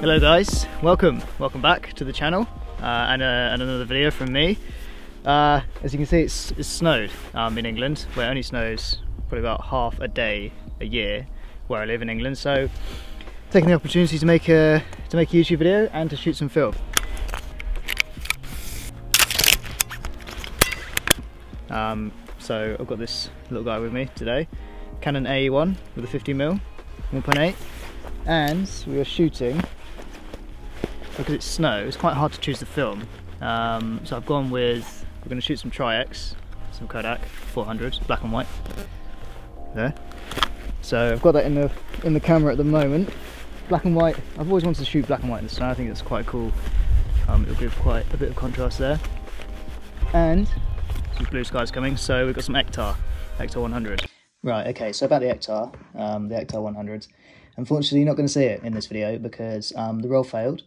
Hello guys, welcome back to the channel and another video from me. As you can see, it's snowed in England, where it only snows probably about half a day a year where I live in England. So taking the opportunity to make a YouTube video and to shoot some film. So I've got this little guy with me today, Canon AE1 with a 50mm 1.8, and we are shooting. Because it's snow, it's quite hard to choose the film. So I've gone with, we're going to shoot some Tri-X, some Kodak 400, black and white. There. So I've got that in the camera at the moment. Black and white. I've always wanted to shoot black and white in the snow. I think it's quite cool. It'll give quite a bit of contrast there. And some blue skies coming. So we've got some Ektar 100. Right. Okay. So about the Ektar 100. Unfortunately, you're not going to see it in this video because the roll failed.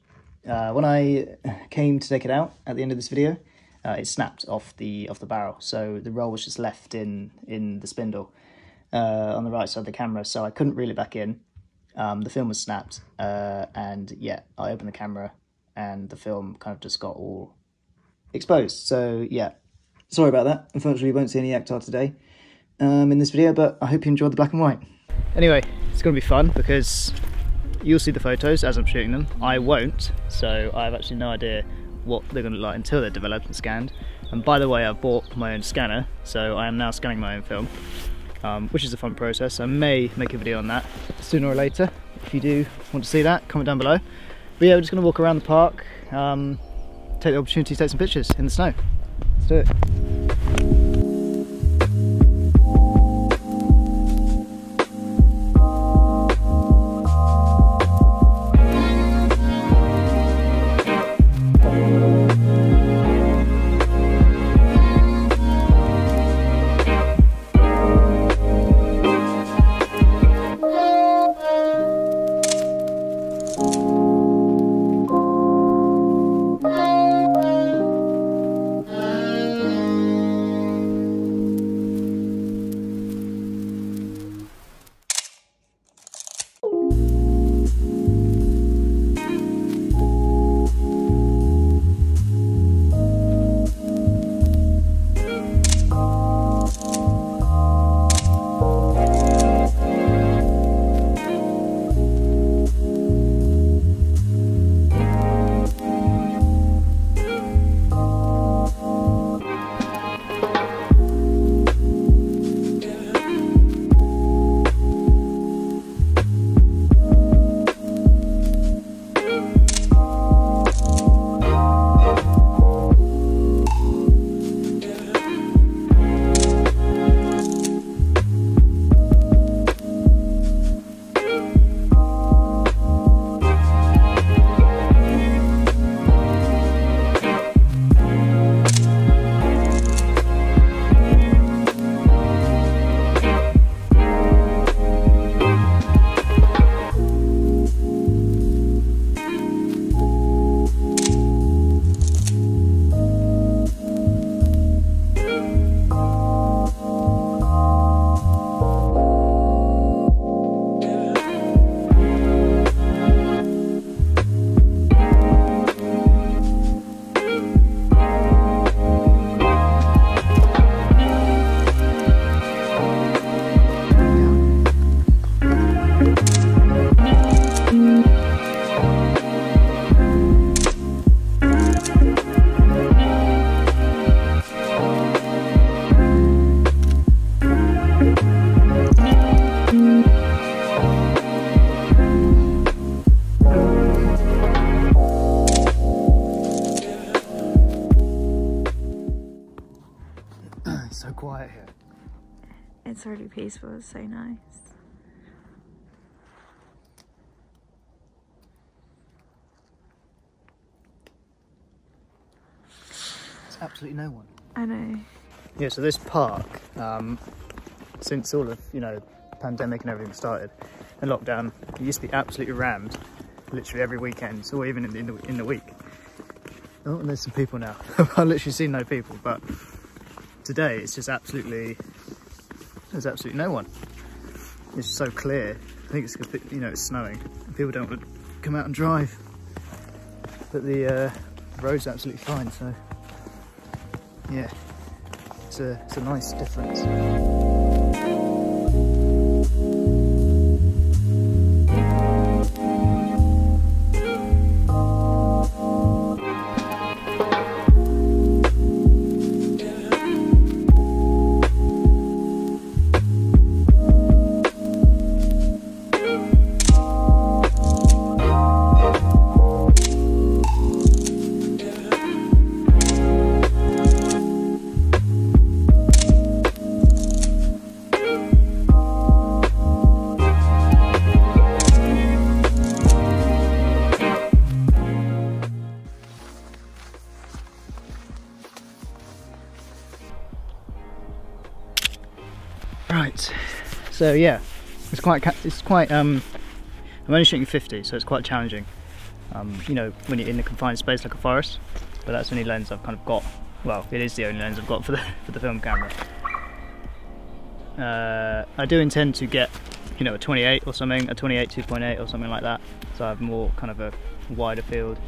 When I came to take it out at the end of this video, it snapped off the barrel, so the roll was just left in the spindle on the right side of the camera, so I couldn't reel it back in. The film was snapped, and yeah, I opened the camera and the film kind of just got all exposed. So yeah, sorry about that. Unfortunately, you won't see any Ektar today in this video, but I hope you enjoyed the black and white. Anyway, it's going to be fun because you'll see the photos as I'm shooting them. I won't, so I have actually no idea what they're going to look like until they're developed and scanned. And by the way, I've bought my own scanner, so I am now scanning my own film, which is a fun process. I may make a video on that sooner or later. If you do want to see that, comment down below. But yeah, we're just going to walk around the park, take the opportunity to take some pictures in the snow. Let's do it. So quiet here. It's really peaceful, it's so nice. There's absolutely no one. I know. Yeah, so this park, since all of, pandemic and everything started and lockdown, it used to be absolutely rammed, literally every weekend, or even in the week. Oh, and there's some people now. I've literally seen no people, but today it's just absolutely, there's absolutely no one. It's so clear. I think it's, it's snowing. People don't come out and drive. But the road's absolutely fine, so yeah, it's a nice difference. Right, so yeah, I'm only shooting 50, so it's quite challenging, you know, when you're in a confined space like a forest. But that's the only lens I've kind of got. Well, it is the only lens I've got for the film camera. I do intend to get, you know, a 28 or something, a 28 2.8 or something like that, so I have more kind of a wider field.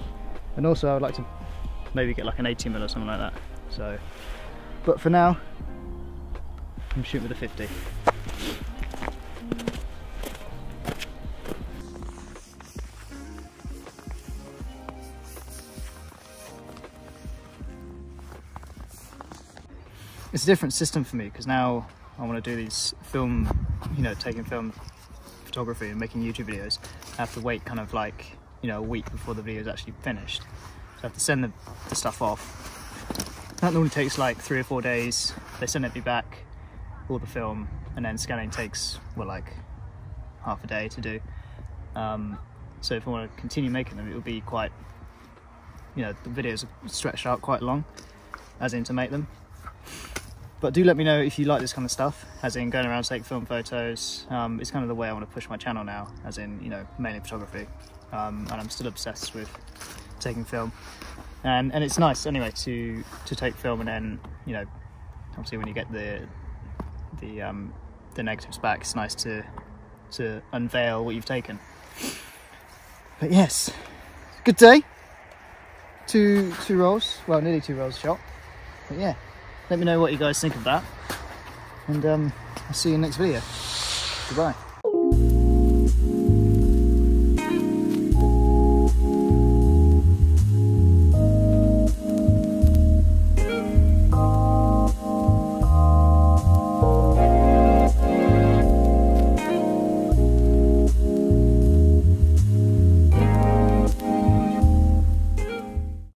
And also I would like to maybe get like an 80mm or something like that. So, but for now, I'm shooting with a 50. It's a different system for me because now I want to do these film, you know, taking film photography and making YouTube videos. I have to wait kind of like, you know, a week before the video is actually finished. So I have to send the stuff off. That normally takes like 3 or 4 days. They send it back. All the film, and then scanning takes, well, like half a day to do. So if I want to continue making them, it will be quite, you know, the videos are stretched out quite long, as in to make them. But do let me know if you like this kind of stuff, as in going around taking film photos. It's kind of the way I want to push my channel now, as in, you know, mainly photography. And I'm still obsessed with taking film. And it's nice anyway to take film, and then, you know, obviously when you get the negatives back, it's nice to unveil what you've taken. But yes, good day. Two rolls, well, nearly 2 rolls shot. But yeah, let me know what you guys think of that, and I'll see you in the next video. Goodbye.